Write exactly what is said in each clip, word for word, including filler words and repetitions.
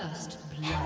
First blood.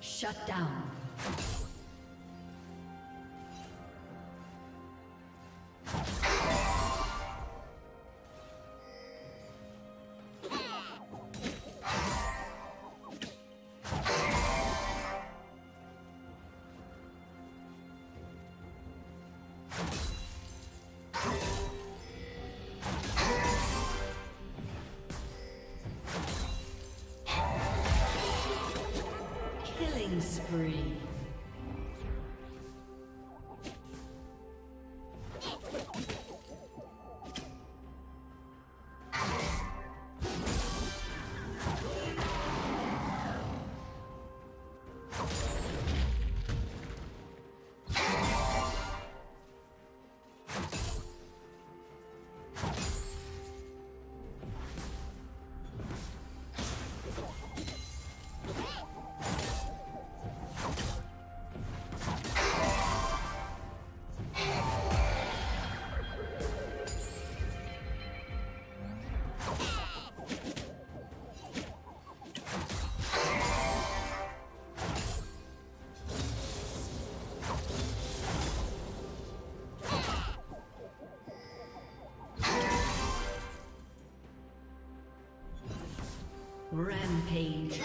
Shut down. spree. Rampage.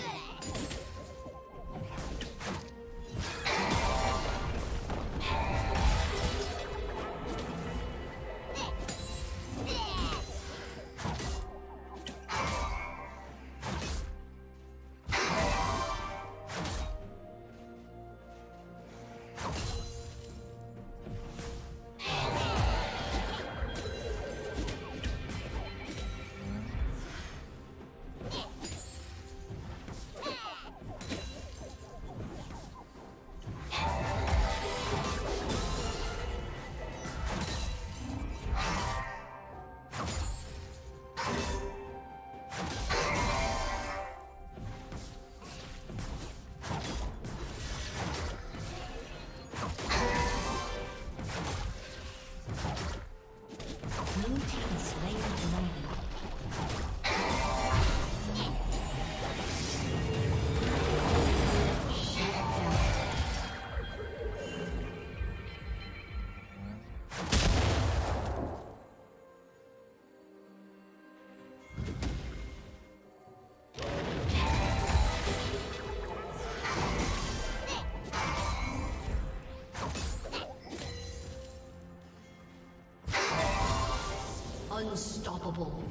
Unstoppable.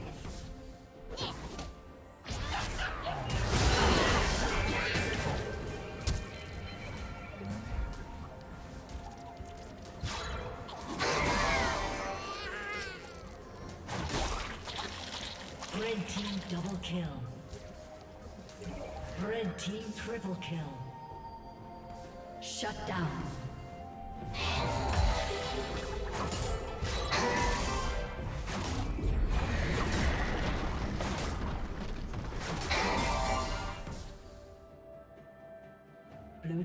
Red team double kill. Red team triple kill. Shut down. Blue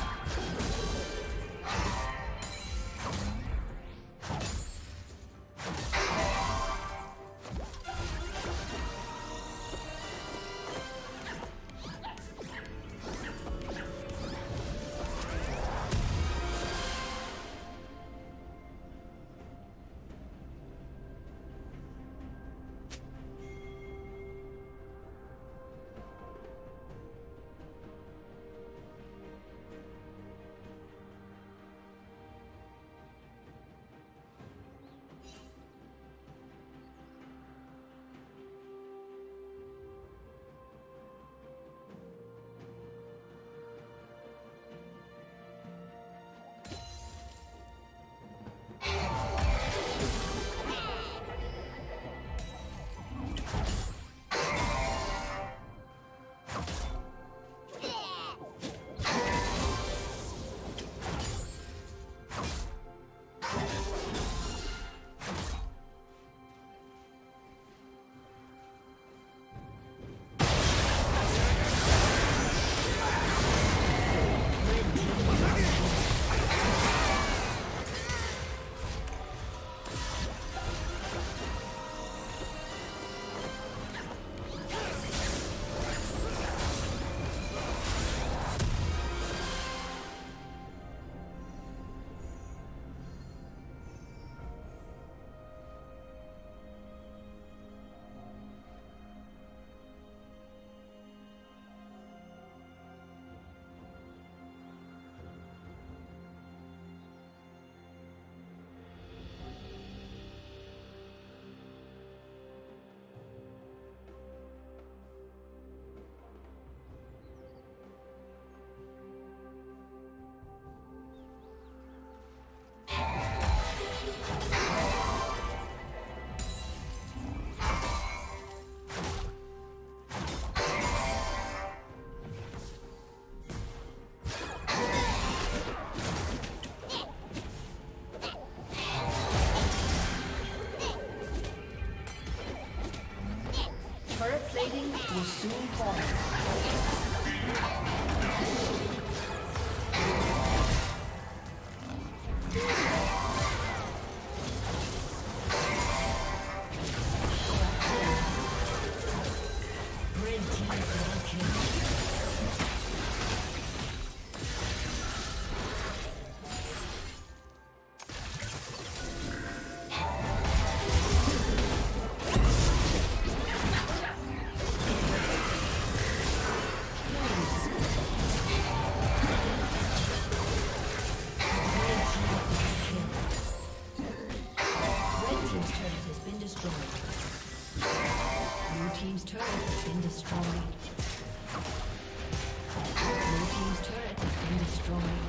destroyed. Your team's turret has been destroyed.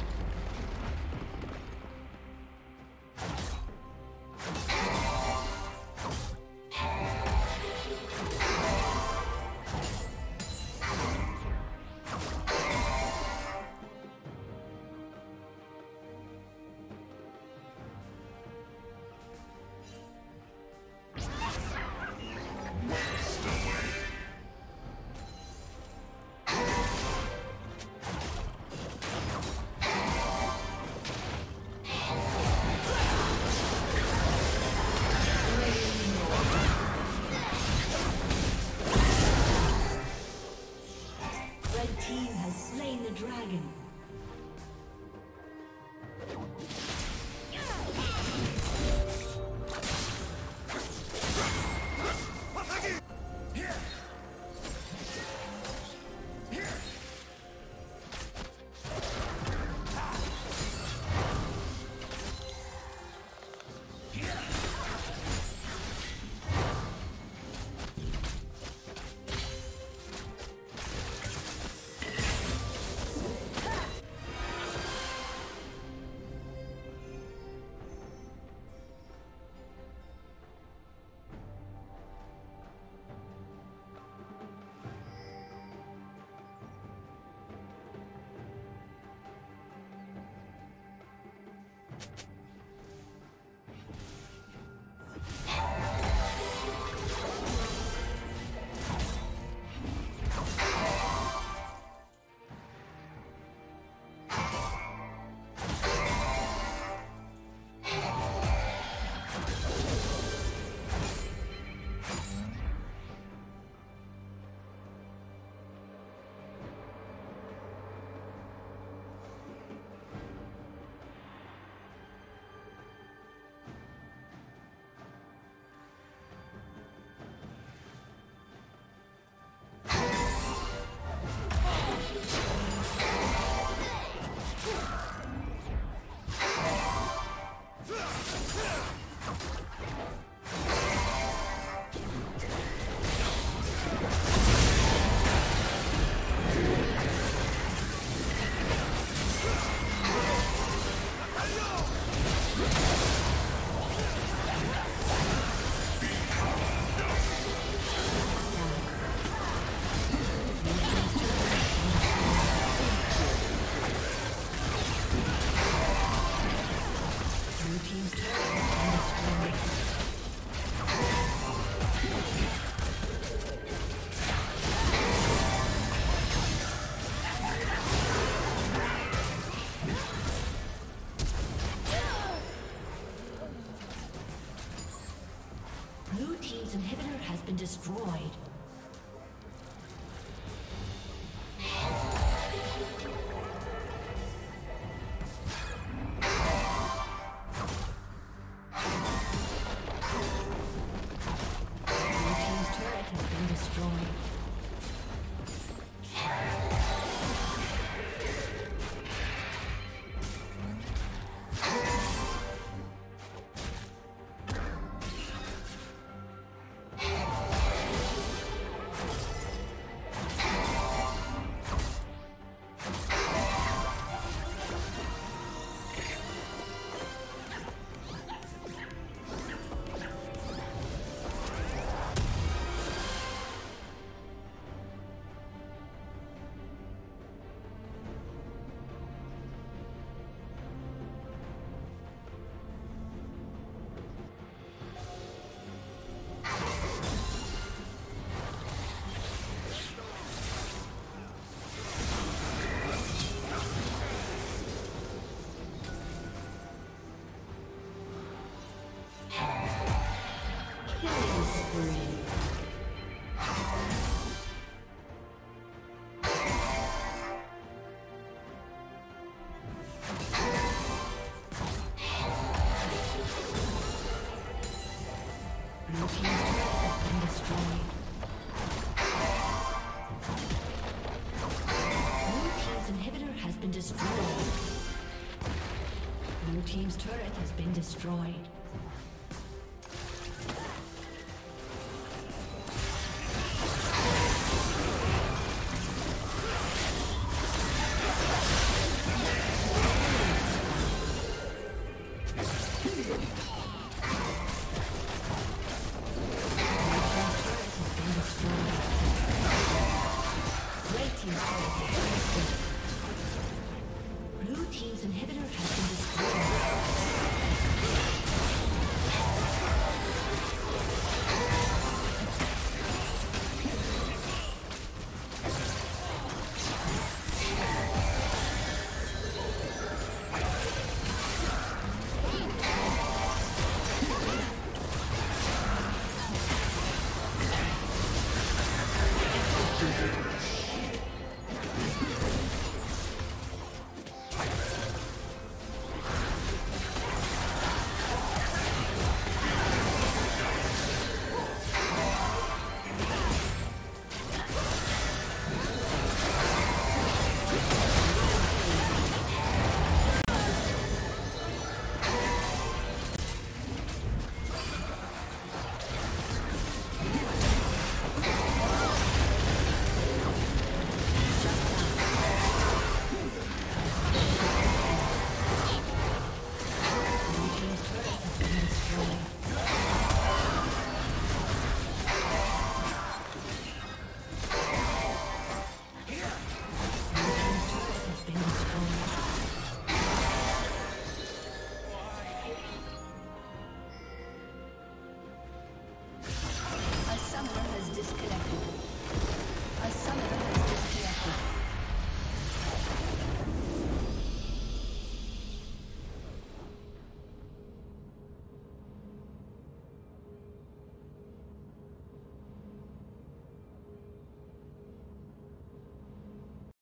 Destroyed. Your team's turret has been destroyed.